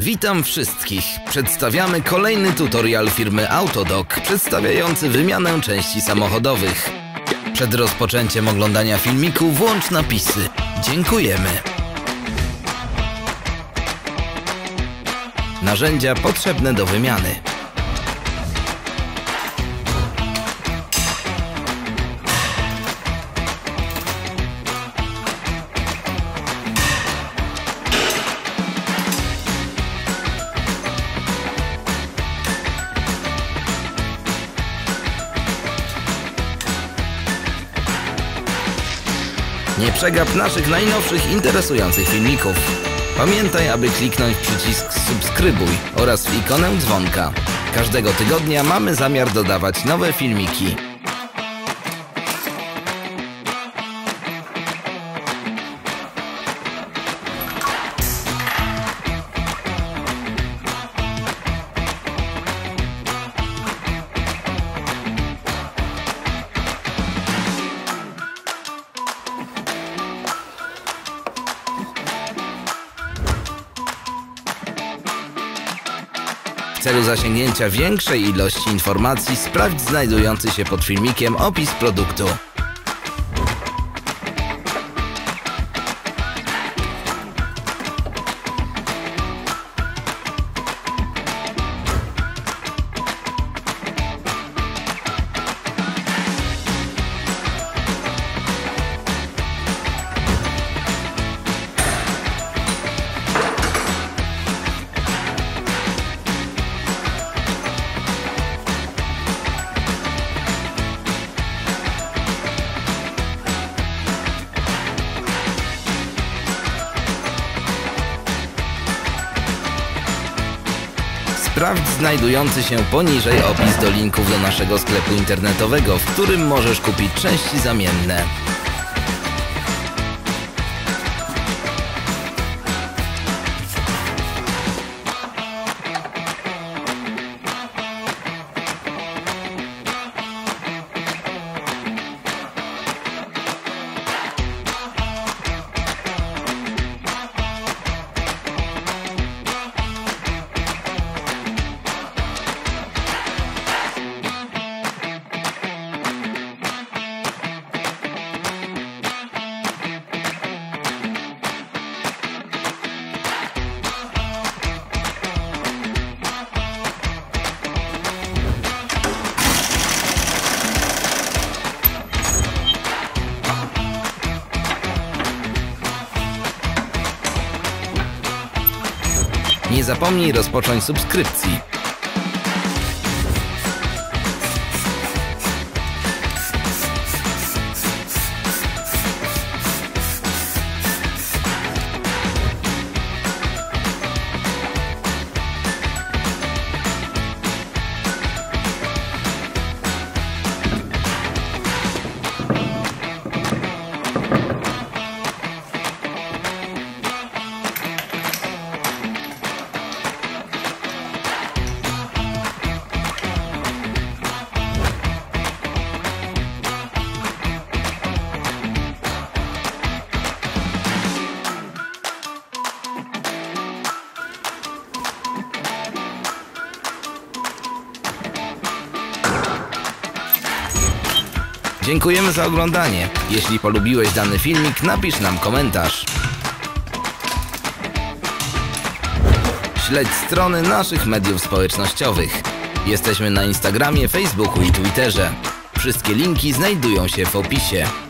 Witam wszystkich! Przedstawiamy kolejny tutorial firmy Autodoc przedstawiający wymianę części samochodowych. Przed rozpoczęciem oglądania filmiku włącz napisy. Dziękujemy! Narzędzia potrzebne do wymiany. Nie przegap naszych najnowszych, interesujących filmików. Pamiętaj, aby kliknąć przycisk subskrybuj oraz w ikonę dzwonka. Każdego tygodnia mamy zamiar dodawać nowe filmiki. W celu zasięgnięcia większej ilości informacji sprawdź znajdujący się pod filmikiem opis produktu. Sprawdź znajdujący się poniżej opis do linków do naszego sklepu internetowego, w którym możesz kupić części zamienne. Nie zapomnij rozpocząć subskrypcji. Dziękujemy za oglądanie. Jeśli polubiłeś dany filmik, napisz nam komentarz. Śledź strony naszych mediów społecznościowych. Jesteśmy na Instagramie, Facebooku i Twitterze. Wszystkie linki znajdują się w opisie.